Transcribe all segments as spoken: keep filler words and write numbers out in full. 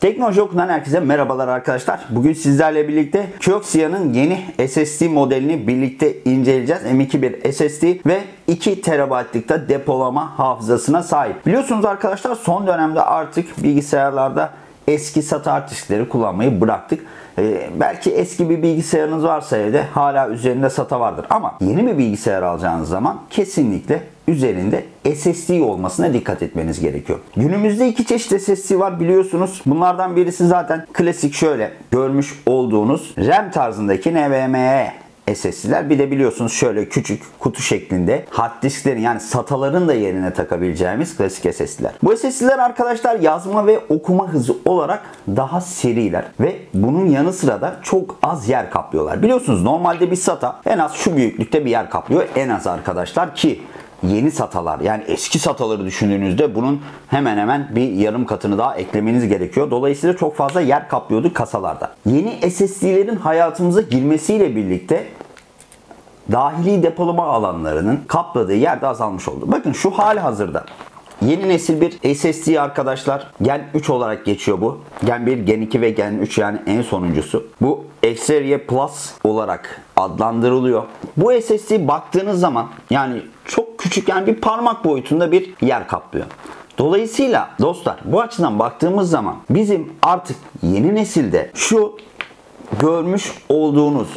Teknolojioku'dan herkese merhabalar arkadaşlar. Bugün sizlerle birlikte Kioxia'nın yeni S S D modelini birlikte inceleyeceğiz. M iki bir S S D ve iki terabaytlık da depolama hafızasına sahip. Biliyorsunuz arkadaşlar, son dönemde artık bilgisayarlarda eski S A T hard diskleri kullanmayı bıraktık. Ee, belki eski bir bilgisayarınız varsa evde hala üzerinde S A T A vardır. Ama yeni bir bilgisayar alacağınız zaman kesinlikle üzerinde S S D olmasına dikkat etmeniz gerekiyor. Günümüzde iki çeşit S S D var biliyorsunuz. Bunlardan birisi zaten klasik, şöyle görmüş olduğunuz RAM tarzındaki NVMe S S D'ler. Bir de biliyorsunuz şöyle küçük kutu şeklinde hard disklerin, yani S A T A'ların da yerine takabileceğimiz klasik S S D'ler. Bu S S D'ler arkadaşlar yazma ve okuma hızı olarak daha seriler ve bunun yanı sıra da çok az yer kaplıyorlar. Biliyorsunuz normalde bir S A T A en az şu büyüklükte bir yer kaplıyor, en az arkadaşlar, ki yeni S A T A'lar, yani eski S A T A'ları düşündüğünüzde bunun hemen hemen bir yarım katını daha eklemeniz gerekiyor. Dolayısıyla çok fazla yer kaplıyordu kasalarda. Yeni S S D'lerin hayatımıza girmesiyle birlikte dahili depolama alanlarının kapladığı yer de azalmış oldu. Bakın şu hali hazırda. Yeni nesil bir S S D arkadaşlar. Gen üç olarak geçiyor bu. Gen bir, Gen iki ve Gen üç, yani en sonuncusu. Bu Exceria Plus olarak adlandırılıyor. Bu S S D baktığınız zaman yani çok küçük, yani bir parmak boyutunda bir yer kaplıyor. Dolayısıyla dostlar, bu açıdan baktığımız zaman bizim artık yeni nesilde şu görmüş olduğunuz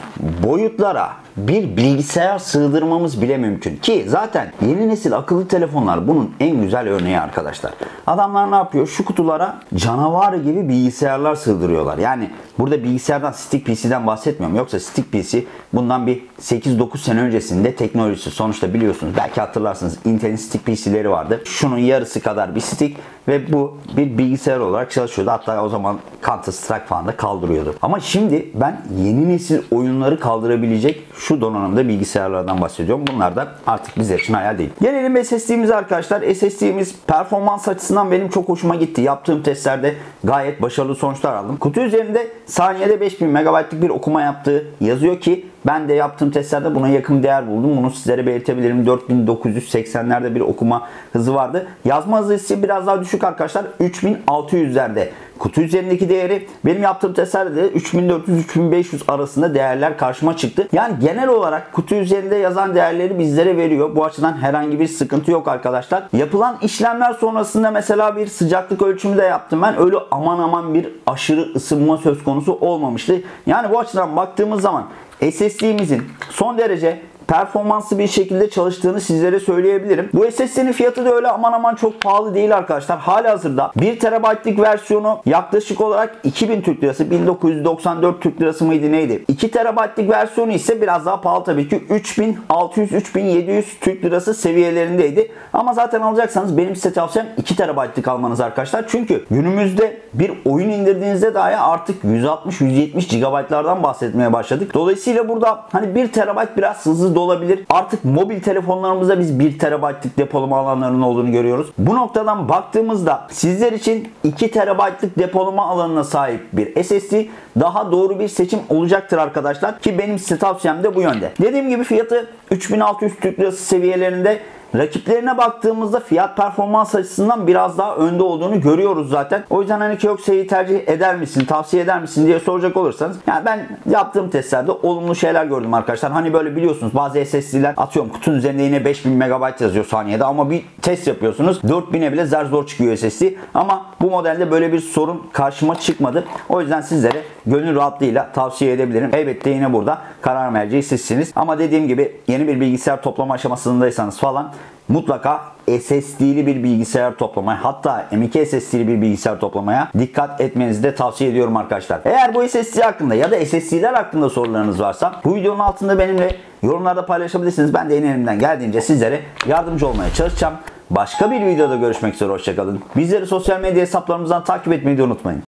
boyutlara bir bilgisayar sığdırmamız bile mümkün. Ki zaten yeni nesil akıllı telefonlar bunun en güzel örneği arkadaşlar. Adamlar ne yapıyor? Şu kutulara canavar gibi bilgisayarlar sığdırıyorlar. Yani burada bilgisayardan, stick P C'den bahsetmiyorum. Yoksa stick P C bundan bir sekiz dokuz sene öncesinde teknolojisi. Sonuçta biliyorsunuz, belki hatırlarsınız, Intel'in stick P C'leri vardı. Şunun yarısı kadar bir stick ve bu bir bilgisayar olarak çalışıyordu. Hatta o zaman Counter Strike falan da kaldırıyordu. Ama şimdi ben yeni nesil oyunları kaldırabilecek şu donanımda bilgisayarlardan bahsediyorum. Bunlar da artık bize için hayal değil. Gelelim S S D'mize arkadaşlar. S S D'miz performans açısından benim çok hoşuma gitti. Yaptığım testlerde gayet başarılı sonuçlar aldım. Kutu üzerinde saniyede beş bin megabaytlık bir okuma yaptığı yazıyor ki ben de yaptığım testlerde buna yakın değer buldum. Bunu sizlere belirtebilirim. dört bin dokuz yüz seksenlerde bir okuma hızı vardı. Yazma hızı ise biraz daha düşük arkadaşlar. üç bin altı yüzlerde kutu üzerindeki değeri. Benim yaptığım testlerde de üç bin dört yüz üç bin beş yüz arasında değerler karşıma çıktı. Yani genel olarak kutu üzerinde yazan değerleri bizlere veriyor. Bu açıdan herhangi bir sıkıntı yok arkadaşlar. Yapılan işlemler sonrasında mesela bir sıcaklık ölçümü de yaptım ben. Öyle aman aman bir aşırı ısınma söz konusu olmamıştı. Yani bu açıdan baktığımız zaman S S D'mizin son derece performanslı bir şekilde çalıştığını sizlere söyleyebilirim. Bu S S D'nin fiyatı da öyle aman aman çok pahalı değil arkadaşlar. Halihazırda bir terabaytlık versiyonu yaklaşık olarak iki bin Türk Lirası, bin dokuz yüz doksan dört Türk Lirası mıydı neydi? iki terabaytlık versiyonu ise biraz daha pahalı tabii ki, üç bin altı yüz üç bin yedi yüz Türk Lirası seviyelerindeydi. Ama zaten alacaksanız benim size tavsiyem iki terabaytlık almanız arkadaşlar. Çünkü günümüzde bir oyun indirdiğinizde dahi artık yüz altmış yüz yetmiş gigabaytlardan bahsetmeye başladık. Dolayısıyla burada hani bir terabayt biraz hızlı olabilir. Artık mobil telefonlarımızda biz bir terabaytlık depolama alanlarının olduğunu görüyoruz. Bu noktadan baktığımızda sizler için iki terabaytlık depolama alanına sahip bir S S D daha doğru bir seçim olacaktır arkadaşlar. Ki benim size tavsiyem de bu yönde. Dediğim gibi fiyatı üç bin altı yüz Türk Lirası seviyelerinde. Rakiplerine baktığımızda fiyat performans açısından biraz daha önde olduğunu görüyoruz zaten. O yüzden hani Kioxia'yı tercih eder misin, tavsiye eder misin diye soracak olursanız, yani ben yaptığım testlerde olumlu şeyler gördüm arkadaşlar. Hani böyle biliyorsunuz bazı S S D'ler, atıyorum kutunun üzerinde yine beş bin megabayt yazıyor saniyede ama bir test yapıyorsunuz dört bine bile zar zor çıkıyor S S D. Ama bu modelde böyle bir sorun karşıma çıkmadı. O yüzden sizlere gönül rahatlığıyla tavsiye edebilirim. Elbette yine burada karar merceği sizsiniz. Ama dediğim gibi yeni bir bilgisayar toplama aşamasındaysanız falan mutlaka S S D'li bir bilgisayar toplamaya, hatta M iki S S D'li bir bilgisayar toplamaya dikkat etmenizi de tavsiye ediyorum arkadaşlar. Eğer bu S S D hakkında ya da S S D'ler hakkında sorularınız varsa bu videonun altında benimle yorumlarda paylaşabilirsiniz. Ben de en elimden geldiğince sizlere yardımcı olmaya çalışacağım. Başka bir videoda görüşmek üzere, hoşçakalın. Bizleri sosyal medya hesaplarımızdan takip etmeyi de unutmayın.